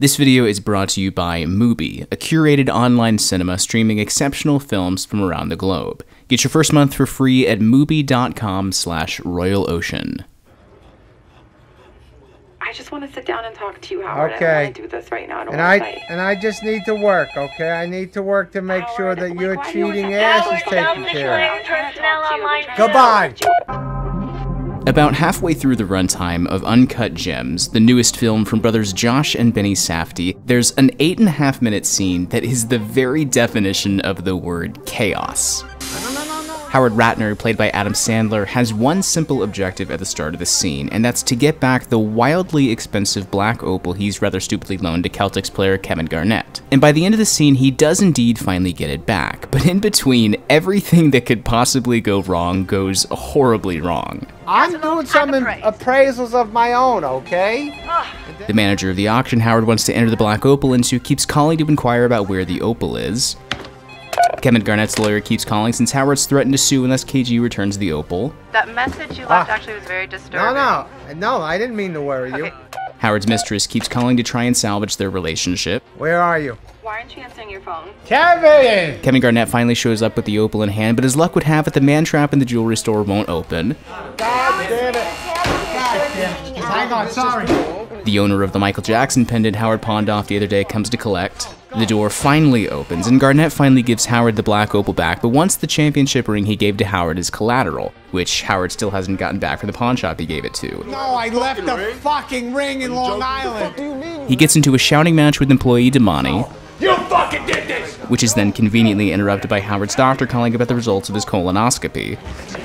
This video is brought to you by MUBI, a curated online cinema streaming exceptional films from around the globe. Get your first month for free at MUBI.com/Royal Ocean. I just want to sit down and talk to you, Howard. Okay. I don't want to do this right now. I just need to work, okay? I need to work to make sure that your cheating ass is taken care of. Goodbye! About halfway through the runtime of Uncut Gems, the newest film from brothers Josh and Benny Safdie, there's an 8.5-minute scene that is the very definition of the word chaos. Howard Ratner, played by Adam Sandler, has one simple objective at the start of the scene, and that's to get back the wildly expensive black opal he's rather stupidly loaned to Celtics player Kevin Garnett. And by the end of the scene, he does indeed finally get it back, but in between, everything that could possibly go wrong goes horribly wrong. I'm doing some appraisals of my own, okay? The manager of the auction, Howard, wants to enter the black opal, and so keeps calling to inquire about where the opal is. Kevin Garnett's lawyer keeps calling since Howard's threatened to sue unless KG returns the opal. That message you left actually was very disturbing. No, I didn't mean to worry you. Howard's mistress keeps calling to try and salvage their relationship. Where are you? Why aren't you answering your phone? Kevin! Kevin Garnett finally shows up with the opal in hand, but as luck would have it, the man trap in the jewelry store won't open. God damn it! God damn it! Hang on, sorry. The owner of the Michael Jackson pendant Howard pawned off the other day comes to collect. The door finally opens, and Garnett finally gives Howard the black opal back, but wants the championship ring he gave to Howard as collateral, which Howard still hasn't gotten back from the pawn shop he gave it to. No, I left the fucking ring in Long Island! He gets into a shouting match with employee Damani, "You fucking did this!" which is then conveniently interrupted by Howard's doctor calling about the results of his colonoscopy.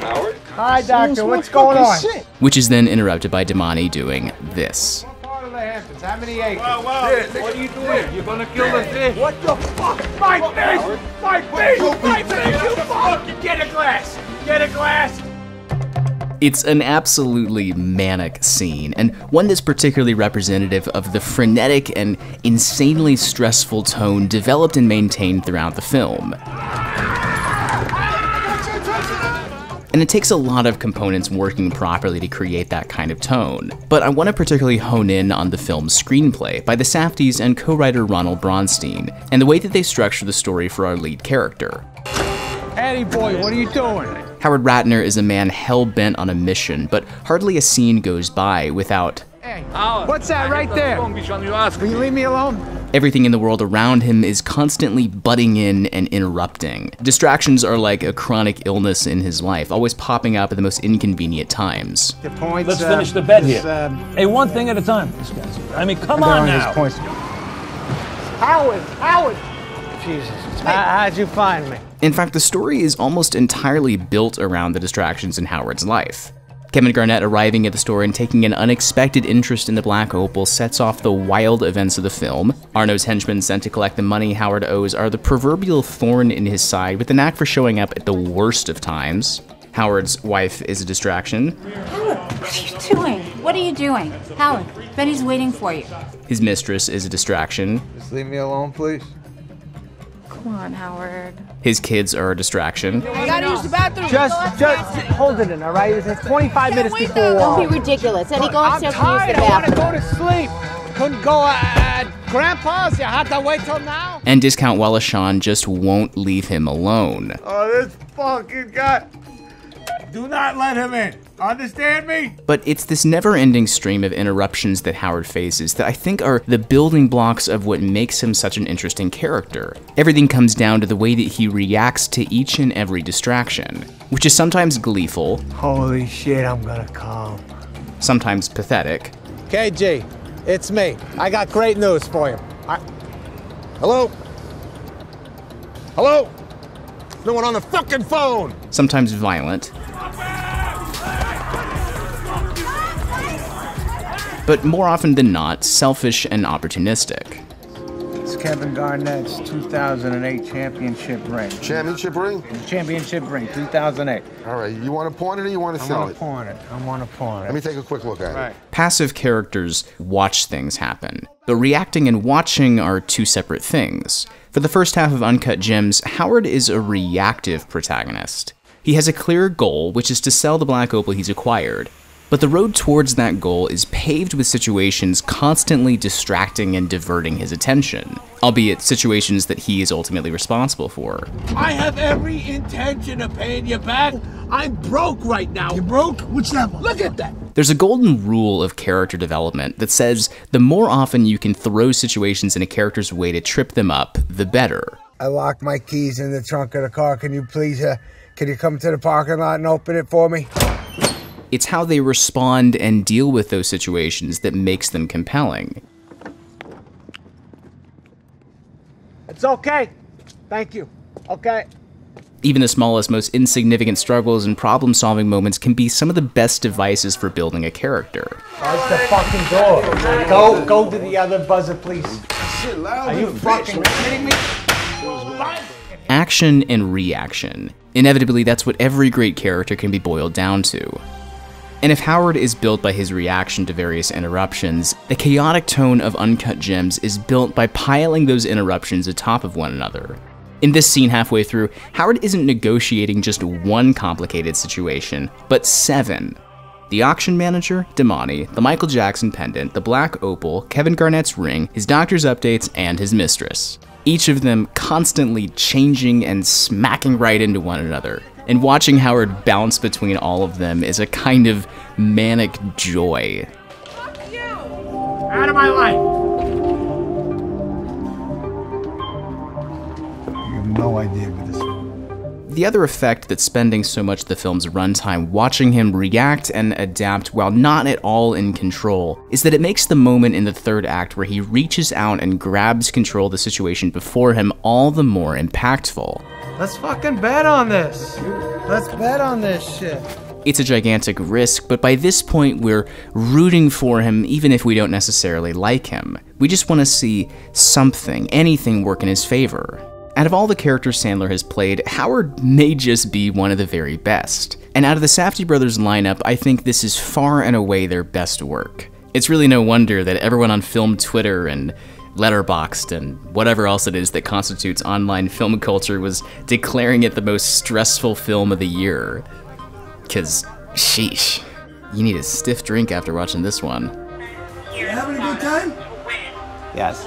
Howard? Hi, doctor, what's going on? Which is then interrupted by Damani doing this. How many eggs? What are you doing? You're gonna kill the fish. What the fuck? My fish! My fish! My fish! You fucking get a glass! Get a glass! It's an absolutely manic scene, and one that's particularly representative of the frenetic and insanely stressful tone developed and maintained throughout the film. And it takes a lot of components working properly to create that kind of tone. But I want to particularly hone in on the film's screenplay by the Safdies and co-writer Ronald Bronstein, and the way that they structure the story for our lead character. Eddie boy, what are you doing? Howard Ratner is a man hell-bent on a mission, but hardly a scene goes by without... Hey, what's that right there? Will you leave me alone? Everything in the world around him is constantly butting in and interrupting. Distractions are like a chronic illness in his life, always popping up at the most inconvenient times. The points, let's finish the bet here. Hey, one thing at a time. I mean, come on now. Howard, Howard! Jesus, how'd you find me? In fact, the story is almost entirely built around the distractions in Howard's life. Kevin Garnett arriving at the store and taking an unexpected interest in the black opal sets off the wild events of the film. Arno's henchmen sent to collect the money Howard owes are the proverbial thorn in his side, with the knack for showing up at the worst of times. Howard's wife is a distraction. Howard, what are you doing? What are you doing? Howard, Benny's waiting for you. His mistress is a distraction. Just leave me alone, please. Come on, Howard. His kids are a distraction. I gotta use the bathroom. Just hold it in, all right? It's 25 minutes before. Don't be ridiculous. Eddie, go upstairs and use the bathroom. I'm tired. I want to go to sleep. Couldn't go at Grandpa's. You had to wait till now. And discount Wallace Shawn just won't leave him alone. Oh, this fucking guy. Do not let him in. Understand me? But it's this never-ending stream of interruptions that Howard faces that I think are the building blocks of what makes him such an interesting character. Everything comes down to the way that he reacts to each and every distraction, which is sometimes gleeful. Holy shit, I'm gonna come. Sometimes pathetic. KG, it's me. I got great news for you. Hello? Hello? No one on the fucking phone! Sometimes violent. But more often than not, selfish and opportunistic. It's Kevin Garnett's 2008 championship ring. Championship ring? Championship ring, 2008. All right, you want to pawn it or you want to sell it? I want to pawn it. I want to pawn it. Let me take a quick look at it. Passive characters watch things happen, though reacting and watching are two separate things. For the first half of Uncut Gems, Howard is a reactive protagonist. He has a clear goal, which is to sell the black opal he's acquired. But the road towards that goal is paved with situations constantly distracting and diverting his attention, albeit situations that he is ultimately responsible for. I have every intention of paying you back. I'm broke right now. You're broke? Which level? Look at that. There's a golden rule of character development that says the more often you can throw situations in a character's way to trip them up, the better. I locked my keys in the trunk of the car. Can you please, can you come to the parking lot and open it for me? It's how they respond and deal with those situations that makes them compelling. It's okay. Thank you. Okay. Even the smallest, most insignificant struggles and problem-solving moments can be some of the best devices for building a character. That's the fucking door. Go to the other buzzer, please. Are you fucking kidding me? Action and reaction. Inevitably, that's what every great character can be boiled down to. And if Howard is built by his reaction to various interruptions, the chaotic tone of Uncut Gems is built by piling those interruptions atop of one another. In this scene halfway through, Howard isn't negotiating just one complicated situation, but 7. The auction manager, Damani, the Michael Jackson pendant, the black opal, Kevin Garnett's ring, his doctor's updates, and his mistress. Each of them constantly changing and smacking right into one another. And watching Howard bounce between all of them is a kind of manic joy. Fuck you! Out of my life! No idea with this film. The other effect that spending so much of the film's runtime watching him react and adapt while not at all in control is that it makes the moment in the third act where he reaches out and grabs control of the situation before him all the more impactful. Let's fucking bet on this. Let's bet on this shit. It's a gigantic risk, but by this point we're rooting for him even if we don't necessarily like him. We just want to see something, anything work in his favor. Out of all the characters Sandler has played, Howard may just be one of the very best. And out of the Safdie brothers lineup, I think this is far and away their best work. It's really no wonder that everyone on film Twitter and Letterboxd and whatever else it is that constitutes online film culture was declaring it the most stressful film of the year. 'Cause, sheesh, you need a stiff drink after watching this one. You having a good time? Yes.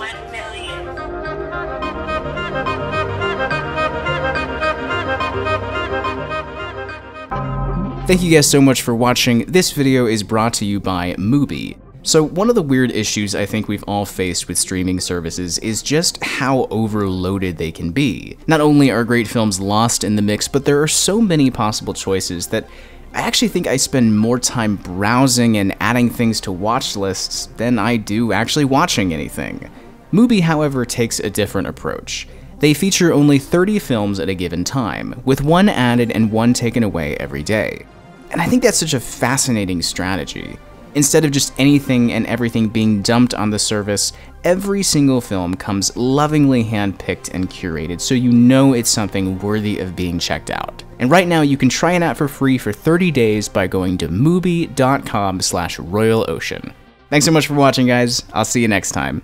Thank you guys so much for watching. This video is brought to you by MUBI. So one of the weird issues I think we've all faced with streaming services is just how overloaded they can be. Not only are great films lost in the mix, but there are so many possible choices that I actually think I spend more time browsing and adding things to watch lists than I do actually watching anything. MUBI, however, takes a different approach. They feature only 30 films at a given time, with one added and one taken away every day. And I think that's such a fascinating strategy. Instead of just anything and everything being dumped on the service, every single film comes lovingly handpicked and curated, so you know it's something worthy of being checked out. And right now you can try it out for free for 30 days by going to mubi.com/royalocean. Thanks so much for watching, guys. I'll see you next time.